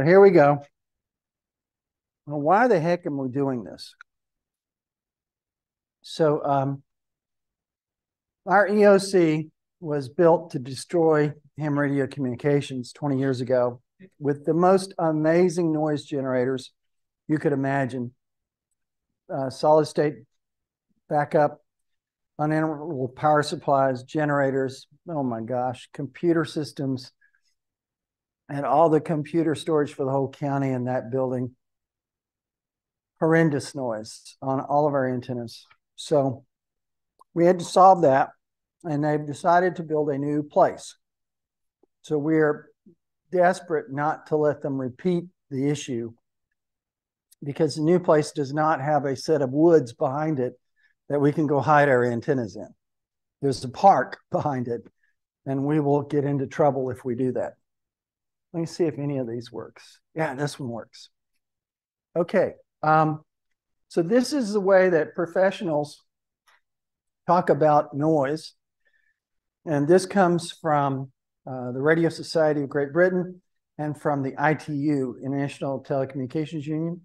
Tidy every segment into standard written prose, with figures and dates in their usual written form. So here we go. Well, why the heck am we doing this? So our EOC was built to destroy ham radio communications 20 years ago with the most amazing noise generators you could imagine. Solid state backup, uninterruptible power supplies, generators, oh my gosh, computer systems, and all the computer storage for the whole county in that building. Horrendous noise on all of our antennas. So we had to solve that, and they've decided to build a new place. So we're desperate not to let them repeat the issue, because the new place does not have a set of woods behind it that we can go hide our antennas in. There's a park behind it, and we will get into trouble if we do that. Let me see if any of these works. Yeah, this one works. Okay, so this is the way that professionals talk about noise. And this comes from the Radio Society of Great Britain and from the ITU, International Telecommunications Union.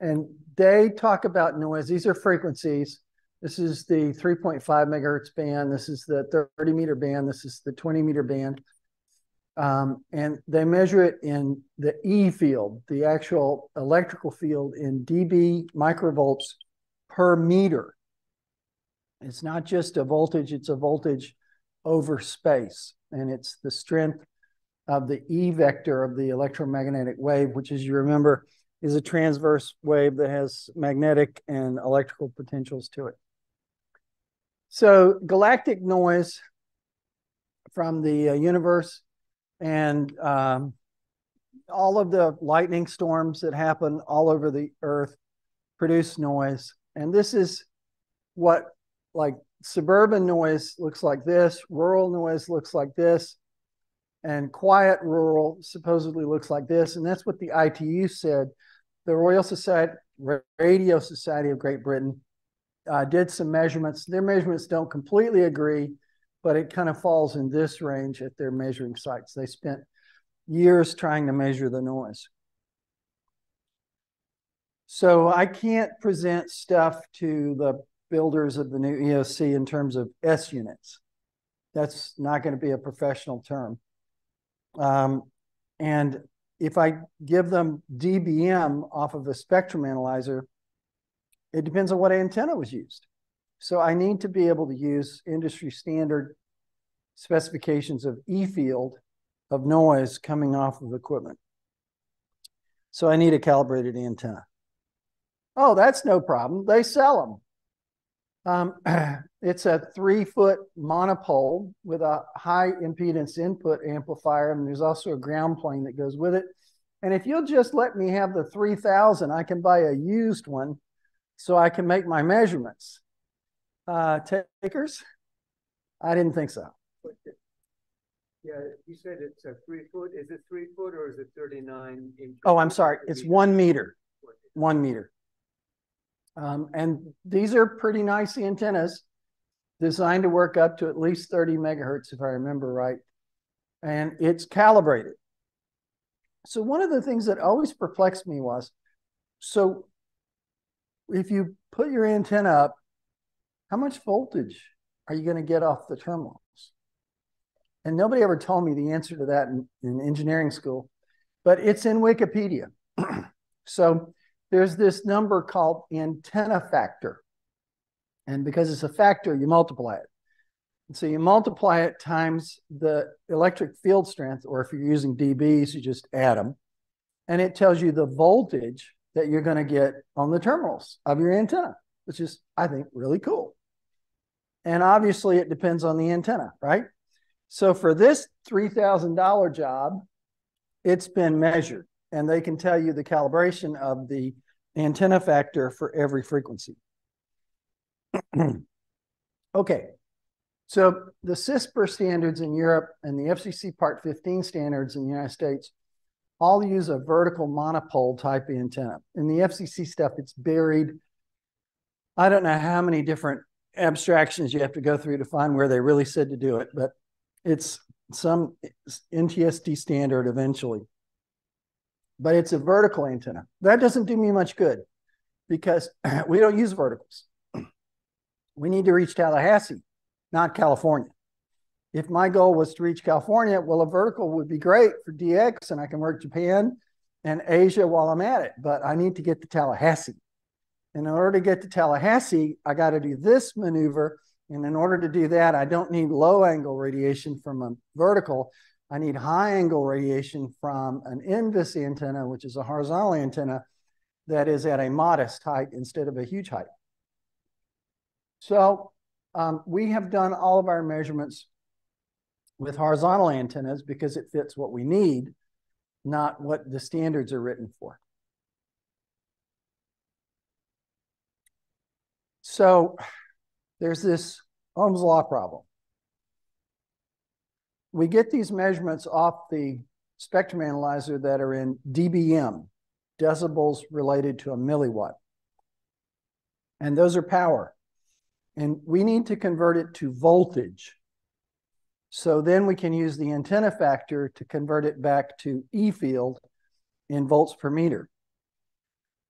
And they talk about noise. These are frequencies. This is the 3.5 megahertz band. This is the 30 meter band. This is the 20 meter band. And they measure it in the E field, the actual electrical field in dB microvolts per meter. It's not just a voltage, it's a voltage over space. And it's the strength of the E vector of the electromagnetic wave, which, as you remember, is a transverse wave that has magnetic and electrical potentials to it. So galactic noise from the universe and all of the lightning storms that happen all over the earth produce noise. And this is what like suburban noise looks like this, rural noise looks like this, and quiet rural supposedly looks like this. And that's what the ITU said. The Royal Society, Radio Society of Great Britain did some measurements. Their measurements don't completely agree, but it kind of falls in this range at their measuring sites. They spent years trying to measure the noise. So I can't present stuff to the builders of the new EOC in terms of S units. That's not going to be a professional term. And if I give them dBm off of a spectrum analyzer, it depends on what antenna was used. So I need to be able to use industry standard specifications of E field of noise coming off of equipment. So I need a calibrated antenna. Oh, that's no problem. They sell them. It's a 3-foot monopole with a high impedance input amplifier, and there's also a ground plane that goes with it. And if you'll just let me have the 3000, I can buy a used one so I can make my measurements. Takers? I didn't think so. Yeah, you said it's a 3-foot. Is it 3 foot or is it 39 inches? Oh, I'm sorry. It's 1 meter. 1 meter. And these are pretty nice antennas, designed to work up to at least 30 megahertz, if I remember right. And it's calibrated. So one of the things that always perplexed me was, so if you put your antenna up, how much voltage are you going to get off the terminals? And nobody ever told me the answer to that in engineering school, but it's in Wikipedia. So there's this number called antenna factor. And because it's a factor, you multiply it. And so you multiply it times the electric field strength, or if you're using dBs, you just add them. And it tells you the voltage that you're going to get on the terminals of your antenna, which is, I think, really cool. And obviously, it depends on the antenna, right? So for this $3,000 job, it's been measured. And they can tell you the calibration of the antenna factor for every frequency. Okay, so the CISPR standards in Europe and the FCC Part 15 standards in the United States all use a vertical monopole type antenna. In the FCC stuff, it's buried. I don't know how many different abstractions you have to go through to find where they really said to do it, but it's some NTSD standard eventually. but it's a vertical antenna. That doesn't do me much good because we don't use verticals. We need to reach Tallahassee, not California. If my goal was to reach California, well, a vertical would be great for DX, and I can work Japan and Asia while I'm at it, but I need to get to Tallahassee. And in order to get to Tallahassee, I got to do this maneuver. And in order to do that, I don't need low angle radiation from a vertical. I need high angle radiation from an NVIS antenna, which is a horizontal antenna that is at a modest height instead of a huge height. So we have done all of our measurements with horizontal antennas because it fits what we need, not what the standards are written for. So there's this Ohm's law problem. We get these measurements off the spectrum analyzer that are in dBm, decibels related to a milliwatt. And those are power. And we need to convert it to voltage. So then we can use the antenna factor to convert it back to E field in volts per meter.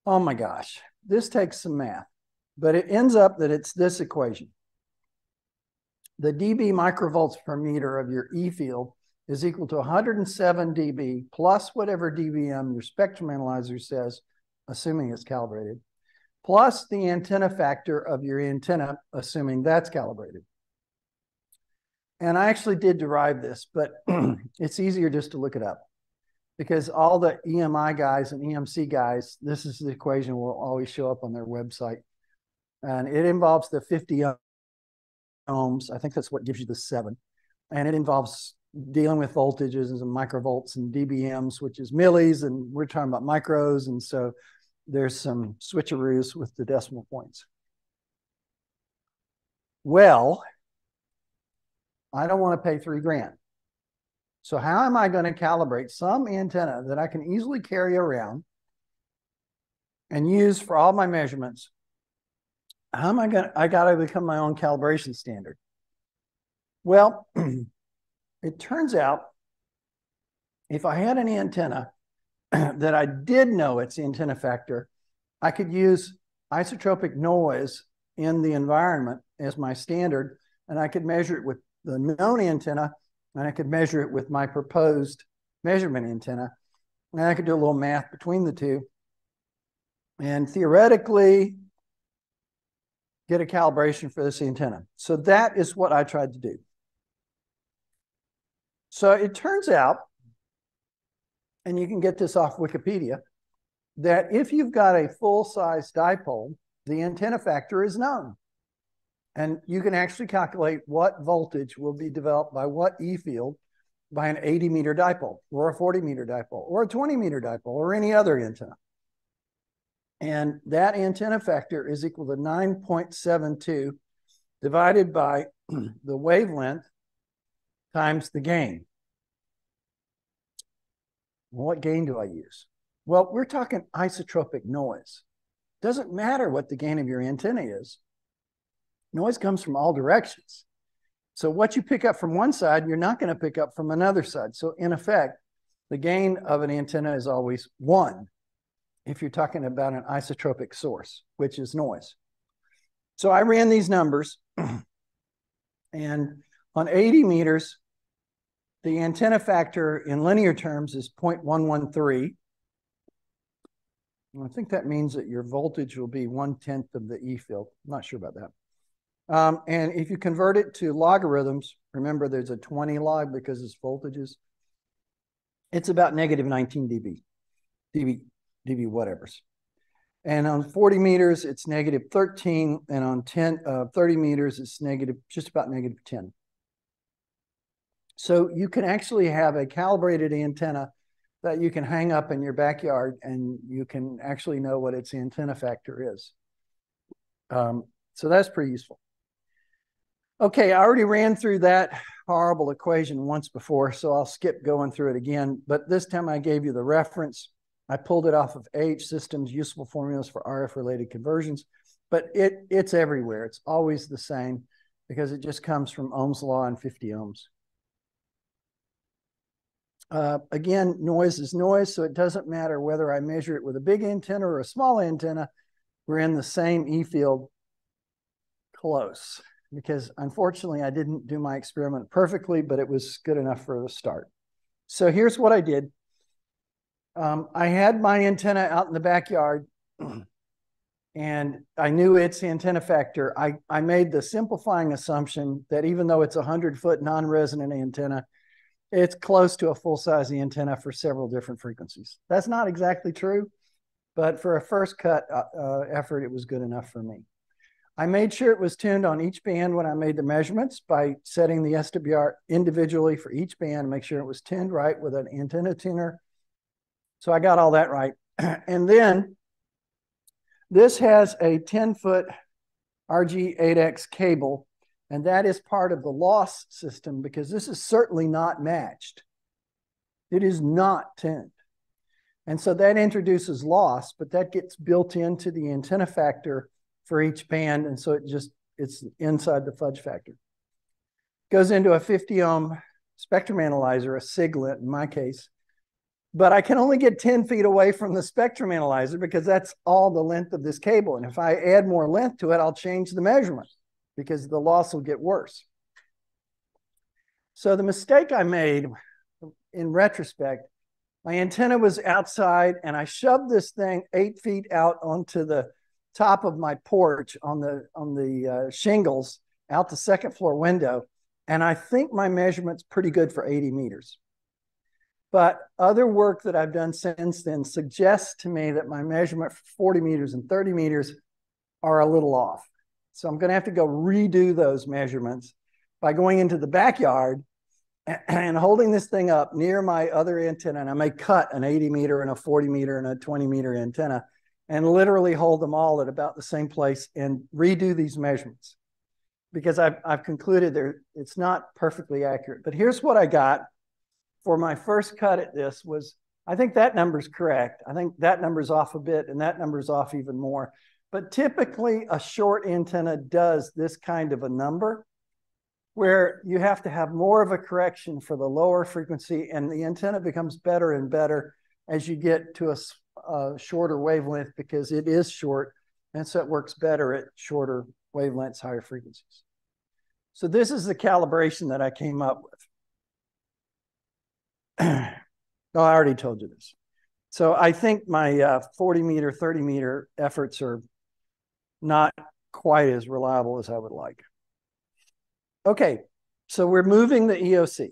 Oh my gosh, this takes some math, but it ends up that it's this equation. The dB microvolts per meter of your E field is equal to 107 dB plus whatever dBm your spectrum analyzer says, assuming it's calibrated, plus the antenna factor of your antenna, assuming that's calibrated. And I actually did derive this, but it's easier just to look it up because all the EMI guys and EMC guys, this is the equation will always show up on their website. And it involves the 50 ohms. I think that's what gives you the 7. And it involves dealing with voltages and microvolts and dBms, which is millis, and we're talking about micros. And so there's some switcheroos with the decimal points. Well, I don't want to pay $3,000. So how am I going to calibrate some antenna that I can easily carry around and use for all my measurements? How am I going to, I got to become my own calibration standard. Well, it turns out if I had an antenna that I did know its antenna factor, I could use isotropic noise in the environment as my standard, and I could measure it with the known antenna, and I could measure it with my proposed measurement antenna. And I could do a little math between the two and theoretically get a calibration for this antenna. So that is what I tried to do. So it turns out, and you can get this off Wikipedia, that if you've got a full-size dipole, the antenna factor is known. And you can actually calculate what voltage will be developed by what E field by an 80-meter dipole or a 40-meter dipole or a 20-meter dipole or any other antenna. And that antenna factor is equal to 9.72 divided by the wavelength times the gain. What gain do I use? Well, we're talking isotropic noise. Doesn't matter what the gain of your antenna is. Noise comes from all directions. So what you pick up from one side, you're not going to pick up from another side. So in effect, the gain of an antenna is always 1 if you're talking about an isotropic source, which is noise. So I ran these numbers, and on 80 meters, the antenna factor in linear terms is 0.113. And I think that means that your voltage will be 1/10 of the E field. I'm not sure about that. And if you convert it to logarithms, remember there's a 20 log because it's voltages, it's about negative 19 dB whatevers. And on 40 meters, it's negative 13. And on 30 meters, it's negative, just about negative 10. So you can actually have a calibrated antenna that you can hang up in your backyard, and you can actually know what its antenna factor is. So that's pretty useful. Okay, I already ran through that horrible equation once before, so I'll skip going through it again. But this time I gave you the reference. I pulled it off of AH Systems, Useful Formulas for RF-Related Conversions. But it's everywhere. It's always the same because it just comes from Ohm's law and 50 ohms. Again, noise is noise, so it doesn't matter whether I measure it with a big antenna or a small antenna, we're in the same E field close, because unfortunately I didn't do my experiment perfectly, but it was good enough for the start. So here's what I did. I had my antenna out in the backyard and I knew its antenna factor. I made the simplifying assumption that even though it's a 100-foot non-resonant antenna, it's close to a full-size antenna for several different frequencies. That's not exactly true, but for a first cut effort, it was good enough for me. I made sure it was tuned on each band when I made the measurements by setting the SWR individually for each band, make sure it was tuned right with an antenna tuner. So I got all that right. And then this has a 10-foot RG8X cable, and that is part of the loss system because this is certainly not matched. It is not tuned. And so that introduces loss, but that gets built into the antenna factor for each band, and so it's inside the fudge factor. Goes into a 50-ohm spectrum analyzer, a Siglent in my case, but I can only get 10 feet away from the spectrum analyzer because that's all the length of this cable, and if I add more length to it, I'll change the measurement because the loss will get worse. So the mistake I made in retrospect, my antenna was outside, and I shoved this thing 8 feet out onto the top of my porch on the shingles out the second floor window. And I think my measurement's pretty good for 80 meters. But other work that I've done since then suggests to me that my measurement for 40 meters and 30 meters are a little off. So I'm going to have to go redo those measurements by going into the backyard and holding this thing up near my other antenna. And I may cut an 80 meter and a 40 meter and a 20 meter antenna, and literally hold them all at about the same place and redo these measurements, because I've concluded there it's not perfectly accurate. But here's what I got for my first cut at this was, I think that number's correct. I think that number's off a bit and that number's off even more. But typically a short antenna does this kind of a number where you have to have more of a correction for the lower frequency, and the antenna becomes better and better as you get to a shorter wavelength because it is short, and so it works better at shorter wavelengths, higher frequencies. So this is the calibration that I came up with. No, I already told you this. So I think my 40 meter, 30 meter efforts are not quite as reliable as I would like. Okay, so we're moving the EOC.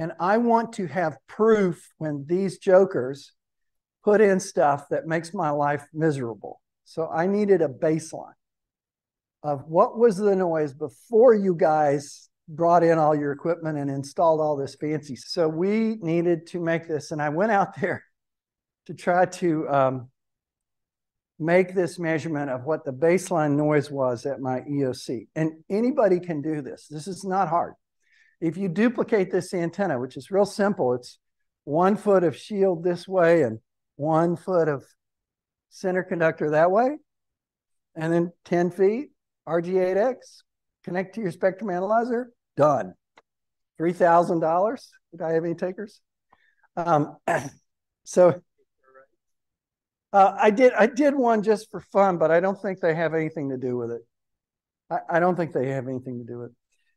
And I want to have proof when these jokers put in stuff that makes my life miserable. So I needed a baseline of what was the noise before you guys brought in all your equipment and installed all this fancy. So we needed to make this, and I went out there to try to make this measurement of what the baseline noise was at my EOC. And anybody can do this. This is not hard. If you duplicate this antenna, which is real simple, it's 1 foot of shield this way and 1 foot of center conductor that way, and then 10 feet, RG8X, connect to your spectrum analyzer, done. $3,000. Did I have any takers? I did one just for fun, but I don't think they have anything to do with it. I don't think they have anything to do with it.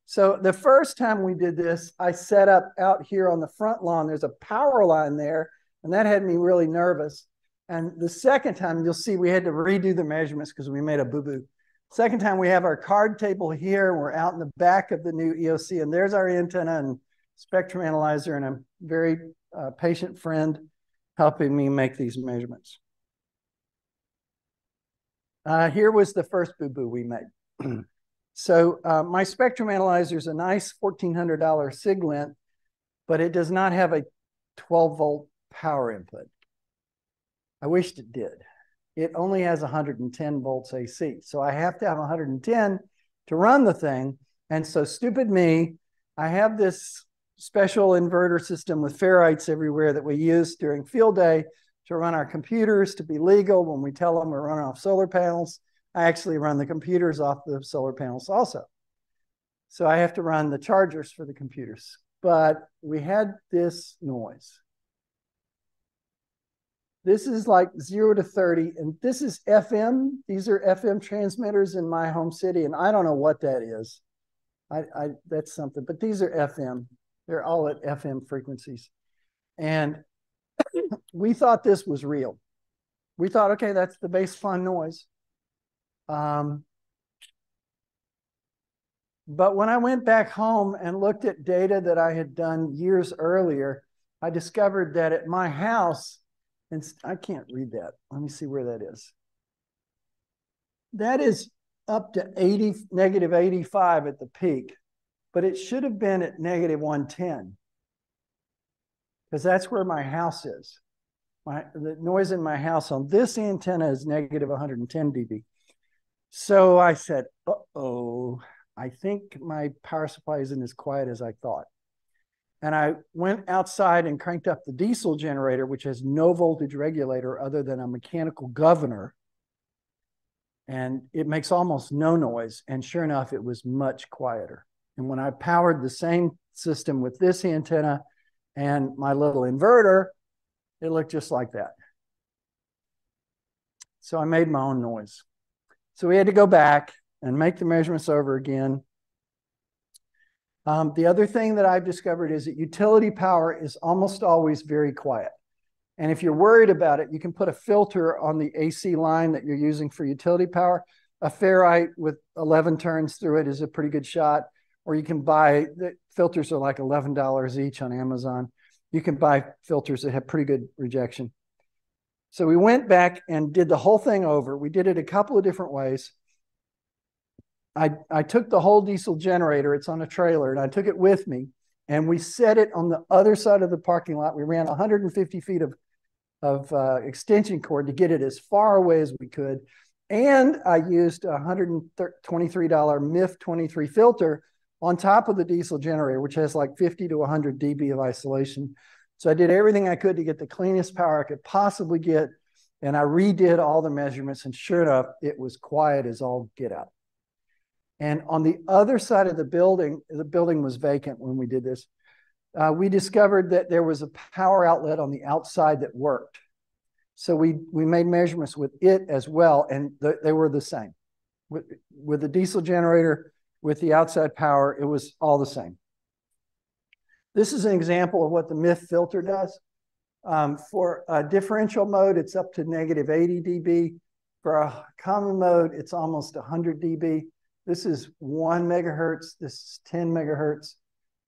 So the first time we did this, I set up out here on the front lawn. There's a power line there, and that had me really nervous. And the second time, you'll see we had to redo the measurements because we made a boo-boo. Second time, we have our card table here, and we're out in the back of the new EOC, and there's our antenna and spectrum analyzer, and a very patient friend helping me make these measurements. Here was the first boo-boo we made. So my spectrum analyzer is a nice $1,400 Siglent, but it does not have a 12-volt power input. I wished it did. It only has 110 volts AC. So I have to have 110 to run the thing. And so stupid me, I have this special inverter system with ferrites everywhere that we use during field day to run our computers to be legal when we tell them we're running off solar panels. I actually run the computers off the solar panels also. So I have to run the chargers for the computers. but we had this noise. This is like 0 to 30, and this is FM. These are FM transmitters in my home city, and I don't know what that is. That's something, but these are FM. They're all at FM frequencies. And we thought this was real. We thought, okay, that's the baseline noise. But when I went back home and looked at data that I had done years earlier, I discovered that at my house, and I can't read that. Let me see where that is. That is up to -85 at the peak, but it should have been at -110 because that's where my house is. The noise in my house on this antenna is -110 dB. So I said, uh-oh, I think my power supply isn't as quiet as I thought. And I went outside and cranked up the diesel generator, which has no voltage regulator other than a mechanical governor. And it makes almost no noise. And sure enough, it was much quieter. And when I powered the same system with this antenna and my little inverter, it looked just like that. So I made my own noise. So we had to go back and make the measurements over again. The other thing that I've discovered is that utility power is almost always very quiet. And if you're worried about it, you can put a filter on the AC line that you're using for utility power. A ferrite with 11 turns through it is a pretty good shot. Or you can buy, the filters are like $11 each on Amazon. You can buy filters that have pretty good rejection. So we went back and did the whole thing over. We did it a couple of different ways. I took the whole diesel generator, it's on a trailer, and I took it with me, and we set it on the other side of the parking lot. We ran 150 feet of extension cord to get it as far away as we could, and I used a $123 MIF-23 filter on top of the diesel generator, which has like 50 to 100 dB of isolation. So I did everything I could to get the cleanest power I could possibly get, and I redid all the measurements, and sure enough, it was quiet as all get out. And on the other side of the building was vacant when we did this. We discovered that there was a power outlet on the outside that worked. So we made measurements with it as well, and they were the same. With the diesel generator, with the outside power, it was all the same. This is an example of what the MIF filter does. For a differential mode, it's up to -80 dB. For a common mode, it's almost 100 dB. This is 1 megahertz. This is 10 megahertz.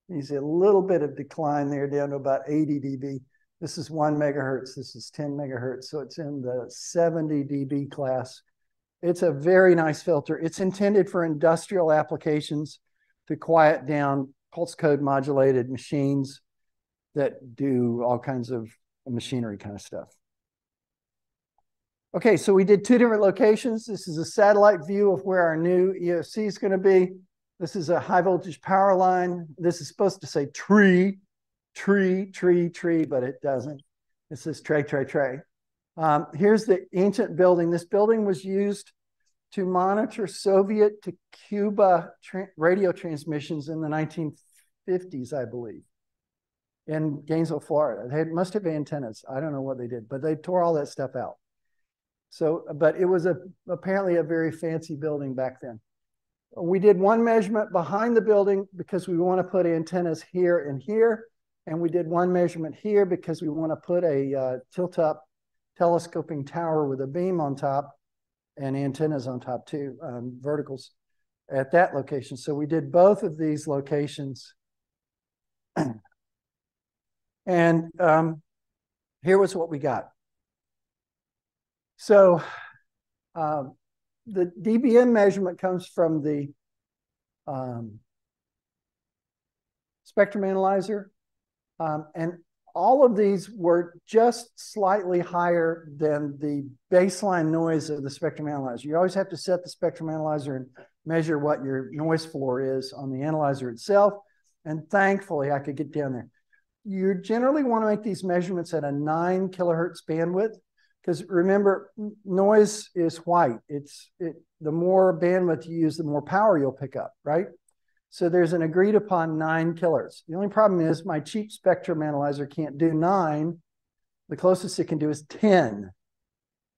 You see a little bit of decline there down to about 80 dB. This is 1 megahertz. This is 10 megahertz. So it's in the 70 dB class. It's a very nice filter. It's intended for industrial applications to quiet down pulse code modulated machines that do all kinds of machinery kind of stuff. Okay, so we did two different locations. This is a satellite view of where our new EOC is going to be. This is a high voltage power line. This is supposed to say tree, but it doesn't. It says tray. Here's the ancient building. This building was used to monitor Soviet to Cuba radio transmissions in the 1950s, I believe, in Gainesville, Florida. They must have antennas. I don't know what they did, but they tore all that stuff out. So, but it was apparently a very fancy building back then. We did one measurement behind the building because we want to put antennas here and here. And we did one measurement here because we want to put a tilt-up telescoping tower with a beam on top and antennas on top too, verticals at that location. So we did both of these locations. And here was what we got. So the dBm measurement comes from the spectrum analyzer. And all of these were just slightly higher than the baseline noise of the spectrum analyzer. You always have to set the spectrum analyzer and measure what your noise floor is on the analyzer itself. And thankfully, I could get down there. You generally want to make these measurements at a 9 kilohertz bandwidth. Because remember, noise is white. The more bandwidth you use, the more power you'll pick up, right? So there's an agreed upon 9 killers. The only problem is my cheap spectrum analyzer can't do 9. The closest it can do is 10.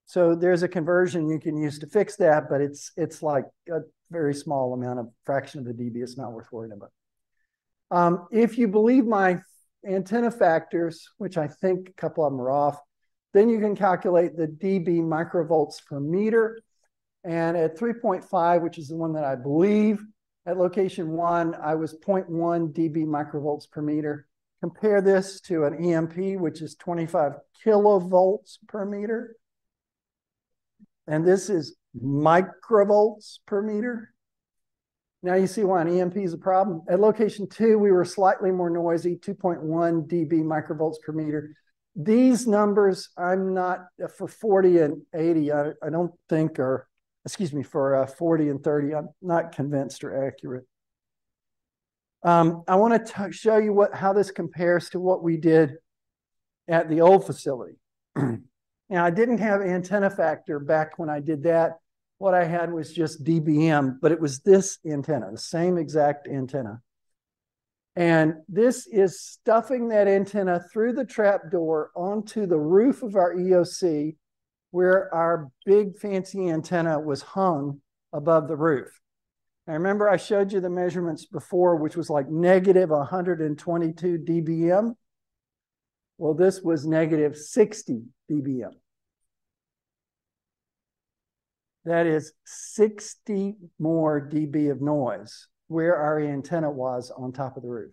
So there's a conversion you can use to fix that, but it's like a very small amount of fraction of the dB. It's not worth worrying about. If you believe my antenna factors, which I think a couple of them are off, then you can calculate the dB microvolts per meter. And at 3.5, which is the one that I believe, at location 1, I was 0.1 dB microvolts per meter. Compare this to an EMP, which is 25 kilovolts per meter. And this is microvolts per meter. Now you see why an EMP is a problem. At location 2, we were slightly more noisy, 2.1 dB microvolts per meter. These numbers, I'm not, for 40 and 80, I don't think are, excuse me, for 40 and 30, I'm not convinced are accurate. I want to show you how this compares to what we did at the old facility. Now, I didn't have antenna factor back when I did that. What I had was just dBm, but it was this antenna, the same exact antenna. And this is stuffing that antenna through the trapdoor onto the roof of our EOC, where our big fancy antenna was hung above the roof. Now, remember I showed you the measurements before, which was like negative 122 dBm. Well, this was negative 60 dBm. That is 60 more dB of noise where our antenna was on top of the roof.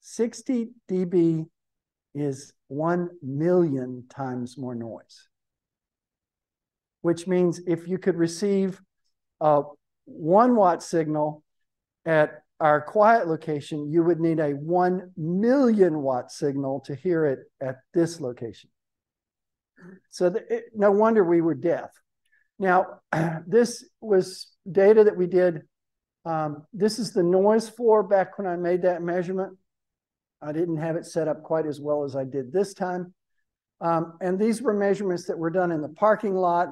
60 dB is 1,000,000 times more noise, which means if you could receive a 1 watt signal at our quiet location, you would need a 1,000,000 watt signal to hear it at this location. So no wonder we were deaf. Now, this was data that we did. This is the noise floor back when I made that measurement. I didn't have it set up quite as well as I did this time. And these were measurements that were done in the parking lot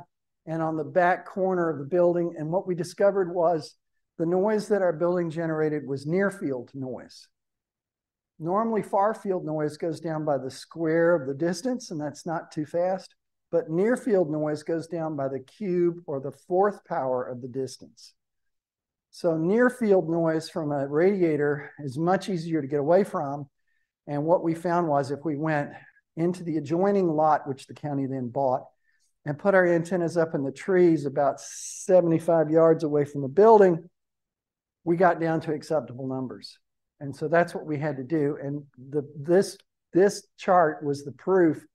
and on the back corner of the building. And what we discovered was the noise that our building generated was near field noise. Normally, far field noise goes down by the square of the distance, and that's not too fast. But near field noise goes down by the cube or the 4th power of the distance. So near field noise from a radiator is much easier to get away from. And what we found was if we went into the adjoining lot, which the county then bought, and put our antennas up in the trees about 75 yards away from the building, we got down to acceptable numbers. And so that's what we had to do. And this chart was the proof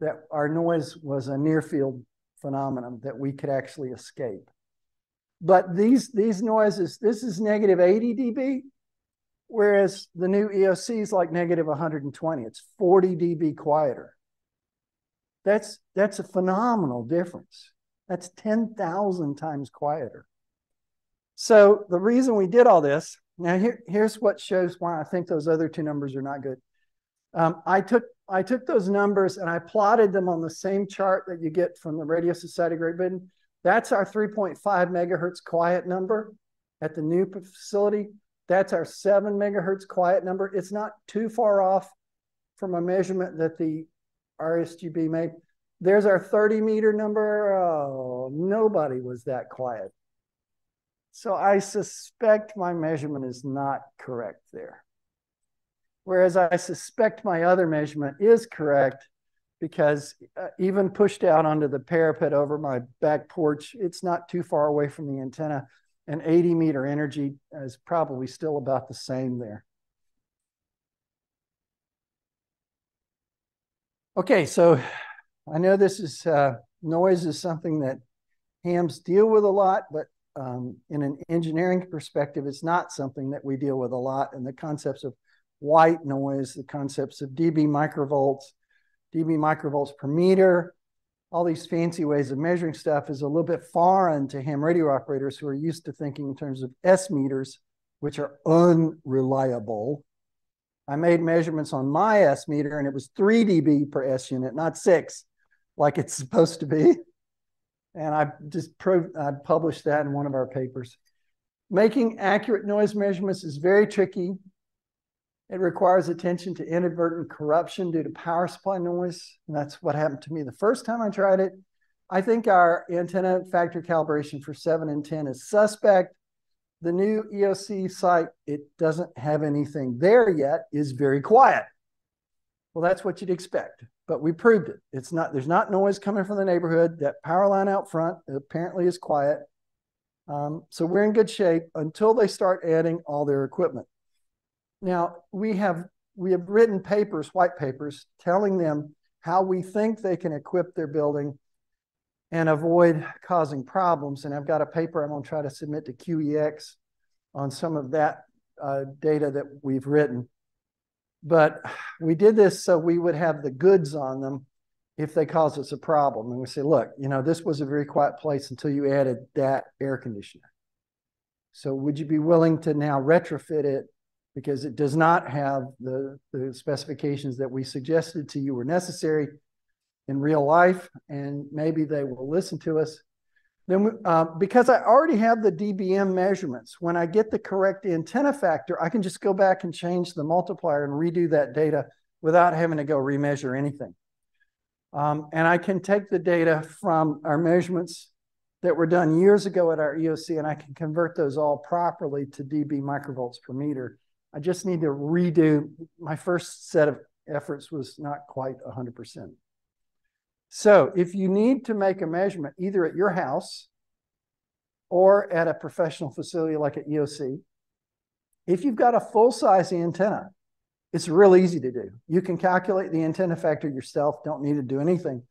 that our noise was a near field phenomenon that we could actually escape. But these noises, this is negative 80 dB, whereas the new EOC is like negative 120. It's 40 dB quieter. That's a phenomenal difference. That's 10,000 times quieter. So the reason we did all this, now here's what shows why I think those other two numbers are not good. I took those numbers and I plotted them on the same chart that you get from the Radio Society of Great Britain. That's our 3.5 megahertz quiet number at the new facility. That's our 7 megahertz quiet number. It's not too far off from a measurement that the RSGB made. There's our 30 meter number. Oh, nobody was that quiet. So I suspect my measurement is not correct there. Whereas I suspect my other measurement is correct because even pushed out onto the parapet over my back porch, it's not too far away from the antenna. And 80 meter energy is probably still about the same there. Okay, so I know this is, noise is something that hams deal with a lot, but in an engineering perspective, it's not something that we deal with a lot. And the concepts of white noise, the concepts of dB microvolts per meter, all these fancy ways of measuring stuff is a little bit foreign to ham radio operators who are used to thinking in terms of S meters, which are unreliable. I made measurements on my S meter and it was 3 dB per S unit, not 6, like it's supposed to be. And I published that in one of our papers. Making accurate noise measurements is very tricky. It requires attention to inadvertent corruption due to power supply noise. And that's what happened to me the first time I tried it. I think our antenna factor calibration for 7 and 10 is suspect. The new EOC site, it doesn't have anything there yet, is very quiet. Well, that's what you'd expect, but we proved it. It's not, there's not noise coming from the neighborhood. That power line out front apparently is quiet. So we're in good shape until they start adding all their equipment. Now, we have written papers, white papers, telling them how we think they can equip their building and avoid causing problems. And I've got a paper I'm going to try to submit to QEX on some of that data that we've written. But we did this so we would have the goods on them if they cause us a problem. And we say, look, you know, this was a very quiet place until you added that air conditioner. So would you be willing to now retrofit it because it does not have the specifications that we suggested to you were necessary in real life, and maybe they will listen to us. Then, because I already have the dBm measurements, when I get the correct antenna factor, I can just go back and change the multiplier and redo that data without having to go remeasure anything. And I can take the data from our measurements that were done years ago at our EOC, and I can convert those all properly to dB microvolts per meter. I just need to redo. My first set of efforts was not quite 100%. So if you need to make a measurement either at your house or at a professional facility like an EOC, if you've got a full-size antenna, it's real easy to do. You can calculate the antenna factor yourself, don't need to do anything.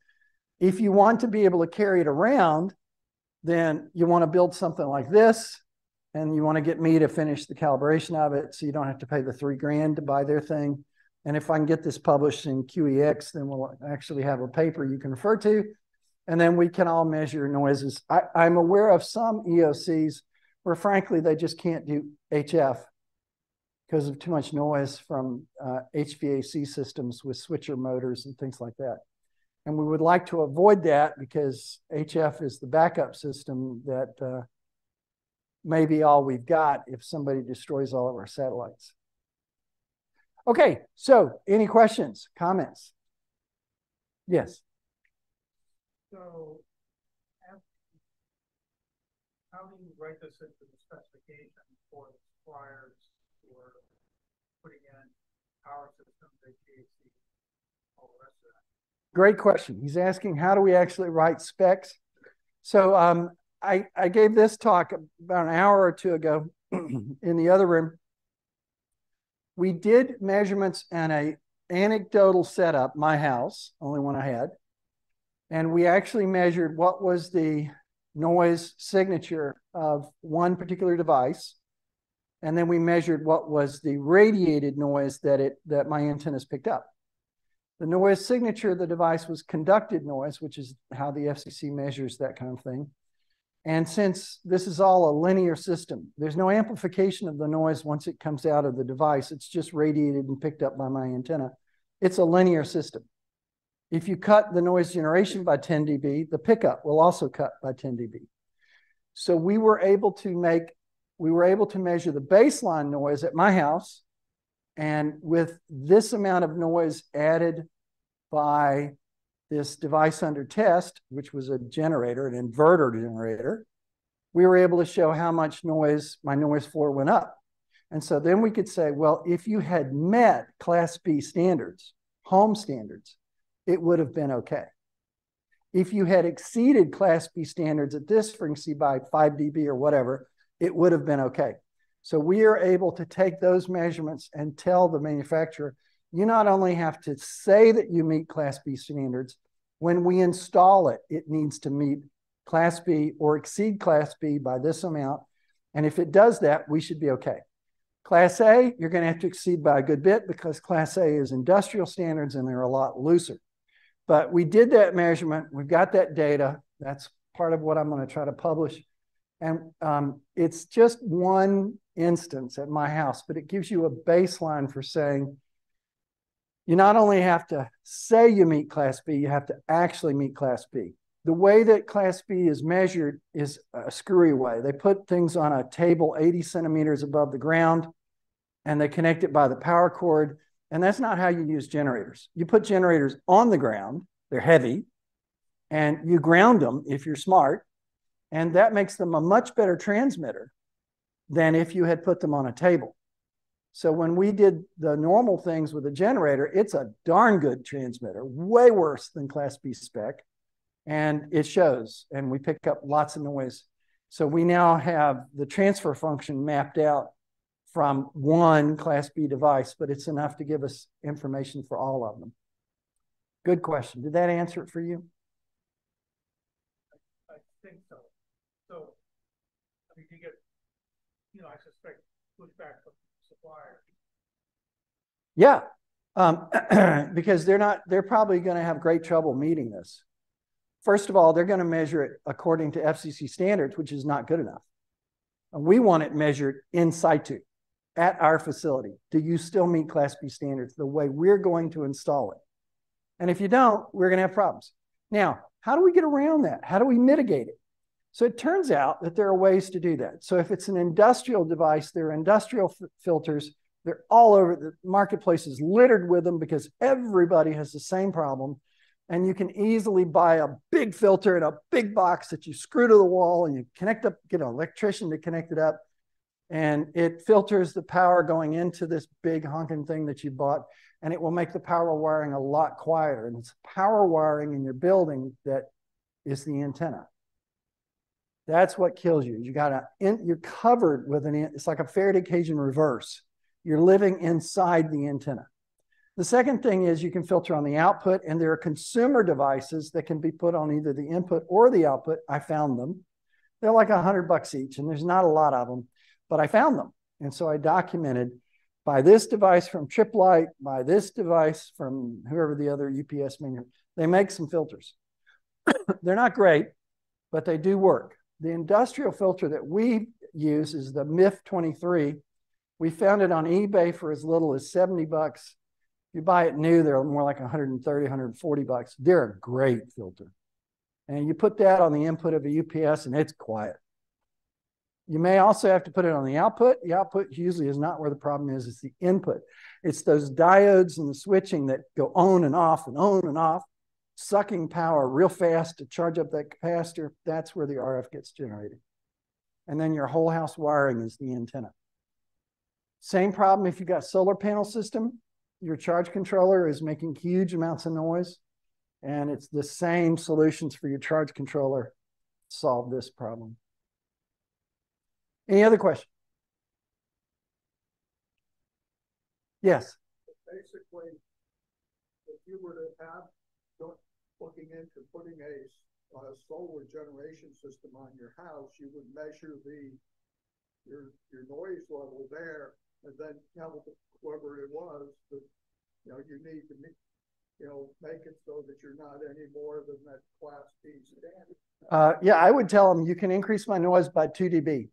If you want to be able to carry it around, then you want to build something like this, and you want to get me to finish the calibration of it so you don't have to pay the $3,000 to buy their thing. And if I can get this published in QEX, then we'll actually have a paper you can refer to. And then we can all measure noises. I'm aware of some EOCs where, frankly, they just can't do HF because of too much noise from HVAC systems with switcher motors and things like that. And we would like to avoid that because HF is the backup system that may be all we've got if somebody destroys all of our satellites. Okay, so any questions, comments? Yes. So, how do you write this into the specification for the suppliers who are putting in power systems, HVAC, all the rest of that? Great question. He's asking, how do we actually write specs? So, I gave this talk about an hour or two ago in the other room. We did measurements in an anecdotal setup, my house, only one I had. And we actually measured what was the noise signature of one particular device. And then we measured what was the radiated noise that my antennas picked up. The noise signature of the device was conducted noise, which is how the FCC measures that kind of thing. And since this is all a linear system, there's no amplification of the noise once it comes out of the device. It's just radiated and picked up by my antenna. It's a linear system. If you cut the noise generation by 10 dB, the pickup will also cut by 10 dB. So we were able to measure the baseline noise at my house, and with this amount of noise added by this device under test, which was a generator, an inverter generator, we were able to show how much noise my noise floor went up. And so then we could say, well, if you had met Class B standards, home standards, it would have been okay. If you had exceeded Class B standards at this frequency by 5 dB or whatever, it would have been okay. So we are able to take those measurements and tell the manufacturer, you not only have to say that you meet Class B standards, when we install it, it needs to meet Class B or exceed Class B by this amount. And if it does that, we should be okay. Class A, you're going to have to exceed by a good bit because Class A is industrial standards and they're a lot looser. But we did that measurement. We've got that data. That's part of what I'm going to try to publish. And it's just one instance at my house, but it gives you a baseline for saying, you not only have to say you meet Class B, you have to actually meet Class B. the way that Class B is measured is a screwy way. They put things on a table 80 centimeters above the ground, and they connect it by the power cord. And that's not how you use generators. You put generators on the ground, they're heavy, and you ground them if you're smart. And that makes them a much better transmitter than if you had put them on a table. So when we did the normal things with a generator, it's a darn good transmitter, way worse than Class B spec. And it shows, and we pick up lots of noise. So we now have the transfer function mapped out from one Class B device, but it's enough to give us information for all of them. Good question. Did that answer it for you? I think so. So, I mean, you get, you know, I suspect pushback from suppliers. Yeah, because they're probably going to have great trouble meeting this. First of all, they're going to measure it according to FCC standards, which is not good enough. And we want it measured in situ, at our facility. Do you still meet Class B standards the way we're going to install it? And if you don't, we're going to have problems. Now, how do we get around that? How do we mitigate it? So it turns out that there are ways to do that. So if it's an industrial device, there are industrial filters. They're all over. The marketplace is littered with them because everybody has the same problem. And you can easily buy a big filter in a big box that you screw to the wall and you connect up, get an electrician to connect it up. And it filters the power going into this big honking thing that you bought. And it will make the power wiring a lot quieter. And it's power wiring in your building that is the antenna. That's what kills you. You got you're covered with it's like a Faraday cage in reverse. You're living inside the antenna. The second thing is you can filter on the output, and there are consumer devices that can be put on either the input or the output. I found them. They're like $100 each, and there's not a lot of them, but I found them. And so I documented by this device from Trip Lite, by this device from whoever the other UPS manufacturer. They make some filters. They're not great, but they do work. The industrial filter that we use is the MIF-23. We found it on eBay for as little as $70. You buy it new, they're more like 130, 140 bucks. They're a great filter. And you put that on the input of a UPS and it's quiet. You may also have to put it on the output. The output usually is not where the problem is, it's the input. It's those diodes and the switching that go on and off and on and off, sucking power real fast to charge up that capacitor. That's where the RF gets generated. And then your whole house wiring is the antenna. Same problem if you've got solar panel system. Your charge controller is making huge amounts of noise, and it's the same solutions for your charge controller solve this problem. Any other question? Yes? Basically, if you were to have looking into putting a solar generation system on your house, you would measure your noise level there, and then tell whoever it was that, you know, you need to make, you know, make it so that you're not any more than that Class B standard. Yeah, I would tell them you can increase my noise by 2 dB,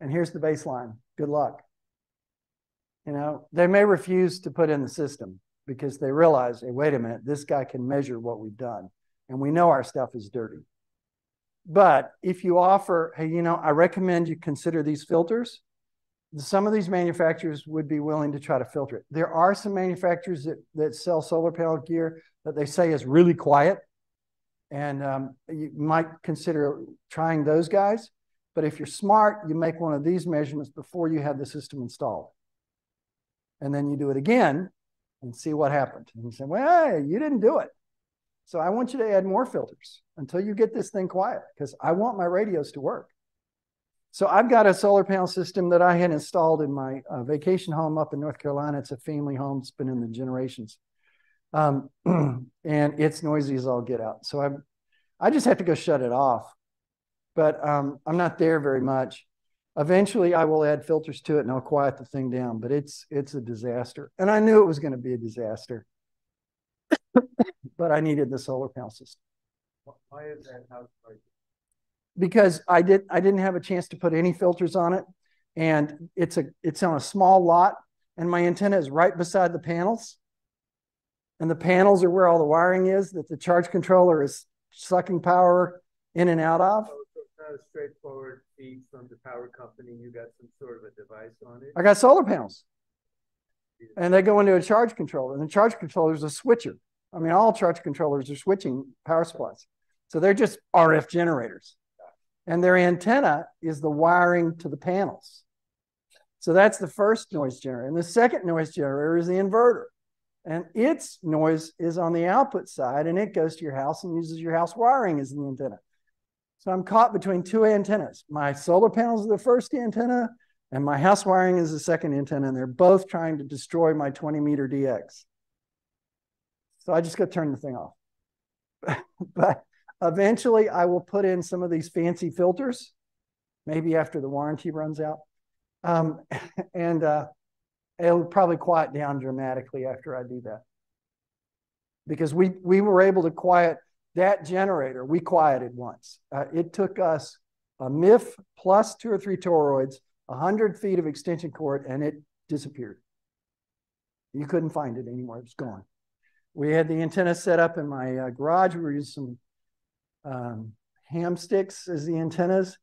and here's the baseline. Good luck. You know, they may refuse to put in the system because they realize, hey, wait a minute, this guy can measure what we've done, and we know our stuff is dirty. But if you offer, hey, you know, I recommend you consider these filters. Some of these manufacturers would be willing to try to filter it. There are some manufacturers that sell solar panel gear that they say is really quiet. And you might consider trying those guys. But if you're smart, you make one of these measurements before you have the system installed. And then you do it again and see what happened. And you say, well, hey, you didn't do it. So I want you to add more filters until you get this thing quiet, because I want my radios to work. So I've got a solar panel system that I had installed in my vacation home up in North Carolina. It's a family home. It's been in the generations. And it's noisy as all get out. So I just have to go shut it off. But I'm not there very much. Eventually, I will add filters to it, and I'll quiet the thing down. But it's a disaster. And I knew it was going to be a disaster. But I needed the solar panel system. Why is that house like? Because I didn't have a chance to put any filters on it, and it's on a small lot, and my antenna is right beside the panels, and the panels are where all the wiring is that the charge controller is sucking power in and out of? So it's not a straightforward feed from the power company. You got some sort of a device on it? I got solar panels. And they go into a charge controller. And the charge controller is a switcher. I mean, all charge controllers are switching power supplies. So they're just RF generators. And their antenna is the wiring to the panels. So that's the first noise generator. And the second noise generator is the inverter. And its noise is on the output side, and it goes to your house and uses your house wiring as the antenna. So I'm caught between two antennas. My solar panels are the first antenna, and my house wiring is the second antenna, and they're both trying to destroy my 20-meter DX. So I just got to turn the thing off. But eventually, I will put in some of these fancy filters, maybe after the warranty runs out. It'll probably quiet down dramatically after I do that. Because we were able to quiet that generator. We quieted once. It took us a MIF plus 2 or 3 toroids, 100 feet of extension cord, and it disappeared. You couldn't find it anymore. It was gone. We had the antenna set up in my garage. We were using some ham sticks as the antennas.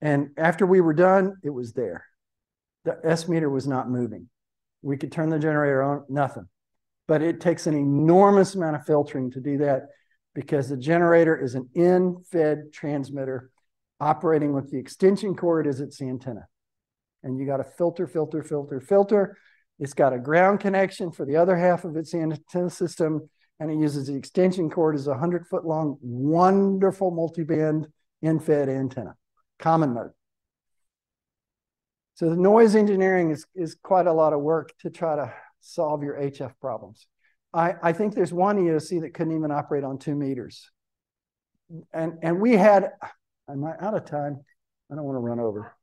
And after we were done, it was there. The S meter was not moving. We could turn the generator on, nothing. But it takes an enormous amount of filtering to do that because the generator is an in-fed transmitter operating with the extension cord as its antenna. And you got to filter, filter, filter, filter. It's got a ground connection for the other half of its antenna system, and it uses the extension cord as a 100-foot long, wonderful multi-band in-fed antenna, common mode. So the noise engineering is quite a lot of work to try to solve your HF problems. I think there's one EOC that couldn't even operate on 2 meters. And we had, am I out of time? I don't want to run over.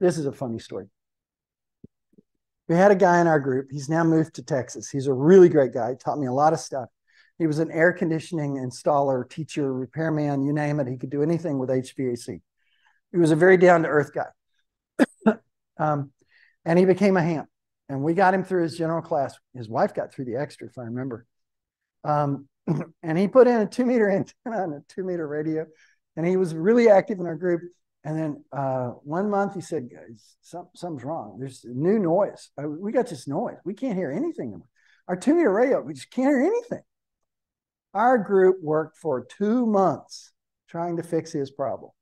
This is a funny story. We had a guy in our group. He's now moved to Texas. He's a really great guy. He taught me a lot of stuff. He was an air conditioning installer, teacher, repairman, you name it. He could do anything with HVAC. He was a very down-to-earth guy. And he became a ham. And we got him through his general class. His wife got through the extra, if I remember. And he put in a 2-meter antenna and a 2-meter radio. And he was really active in our group. And then 1 month he said, guys, something's wrong. There's new noise. We got this noise. We can't hear anything anymore. Our 2-meter radio, we just can't hear anything. Our group worked for 2 months trying to fix his problem.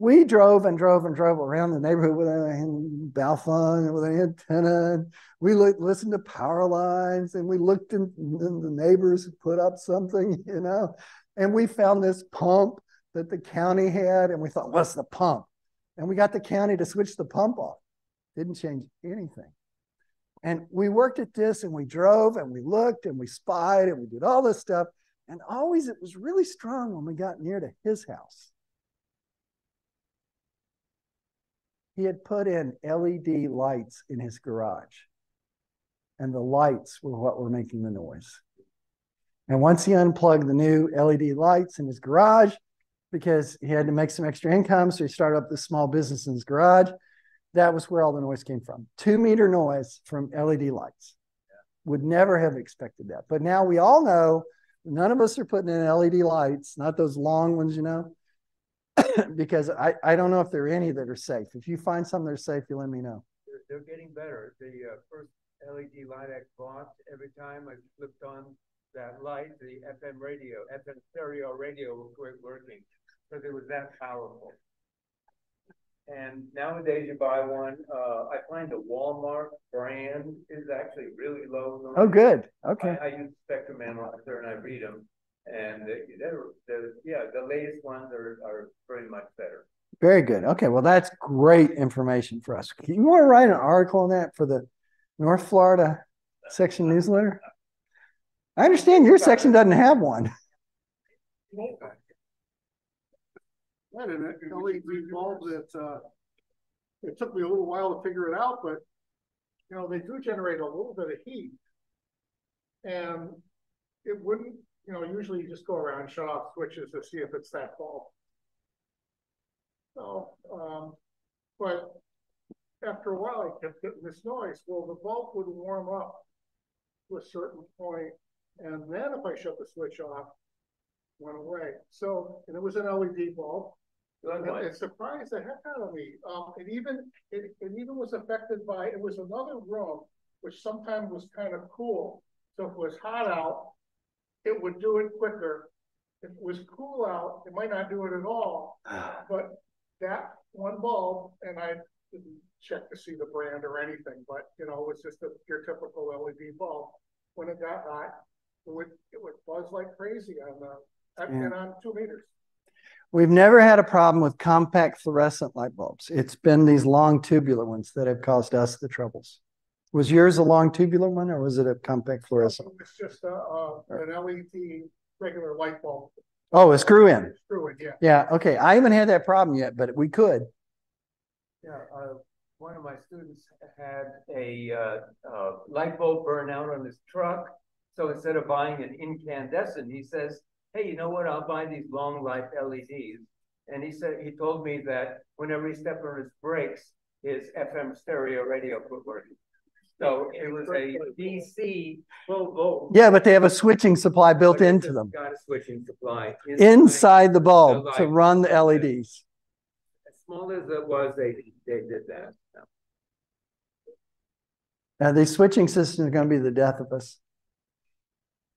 We drove and drove and drove around the neighborhood with a Balfon and with an antenna. We listened to power lines, and we looked in the neighbors who put up something, you know. And we found this pump that the county had, and we thought, what's the pump? And we got the county to switch the pump off. Didn't change anything. And we worked at this, and we drove, and we looked, and we spied, and we did all this stuff. And always it was really strong when we got near to his house. He had put in LED lights in his garage, and the lights were what were making the noise. And once he unplugged the new LED lights in his garage, because he had to make some extra income, so he started up this small business in his garage, that was where all the noise came from. 2-meter noise from LED lights. Would never have expected that. But now we all know, none of us are putting in LED lights, not those long ones, you know. Because I don't know if there are any that are safe. If you find some that are safe, you let me know. They're getting better. The first LED light I bought, every time I flipped on that light, the FM radio, FM stereo radio was quit working because it was that powerful. And nowadays you buy one. I find the Walmart brand is actually really low. Noise. Oh, good. Okay. I use Spectrum Analyzer and I read them. And the latest ones are very much better. Very good. Okay, well, that's great information for us. You want to write an article on that for the North Florida section newsletter? I understand your section doesn't have one. That LED bulb that it took me a little while to figure it out, but you know they do generate a little bit of heat, and it wouldn't. You know, usually you just go around and shut off switches to see if it's that bulb. So, but after a while, I kept getting this noise. Well, the bulb would warm up to a certain point, And then if I shut the switch off, went away. So, and it was an LED bulb. It surprised the heck out of me. It even was affected by, it was another room, which sometimes was kind of cool. So if it was hot out, it would do it quicker. If it was cool out, it might not do it at all. But that one bulb, and I didn't check to see the brand or anything, but you know, it was just your typical LED bulb. When it got hot, it would buzz like crazy on and on 2 meters. We've never had a problem with compact fluorescent light bulbs. It's been these long tubular ones that have caused us the troubles. Was yours a long tubular one, or was it a compact fluorescent? It was just an LED regular light bulb. Oh, a screw-in. Screw-in, yeah. Yeah, okay. I haven't had that problem yet, but we could. Yeah, one of my students had a light bulb burn out on his truck. So instead of buying an incandescent, he says, hey, you know what? I'll buy these long life LEDs. And he said, he told me that whenever he stepped on his brakes, his FM stereo radio quit working. So it was a DC full volt. Yeah, but they have a switching supply built into them. Got a switching supply inside the bulb to run the LEDs. As small as it was, they did that. Now, these switching systems are going to be the death of us.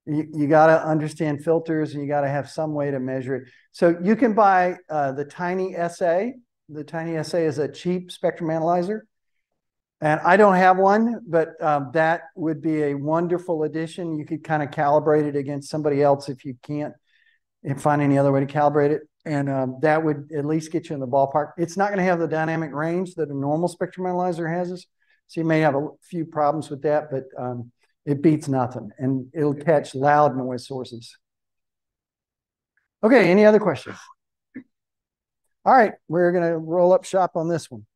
You got to understand filters, and you got to have some way to measure it. So you can buy the TinySA. The TinySA is a cheap spectrum analyzer. And I don't have one, but that would be a wonderful addition. You could kind of calibrate it against somebody else if you can't find any other way to calibrate it. And that would at least get you in the ballpark. It's not going to have the dynamic range that a normal spectrum analyzer has. So you may have a few problems with that, but it beats nothing, and it'll catch loud noise sources. Okay, any other questions? All right, we're going to roll up shop on this one.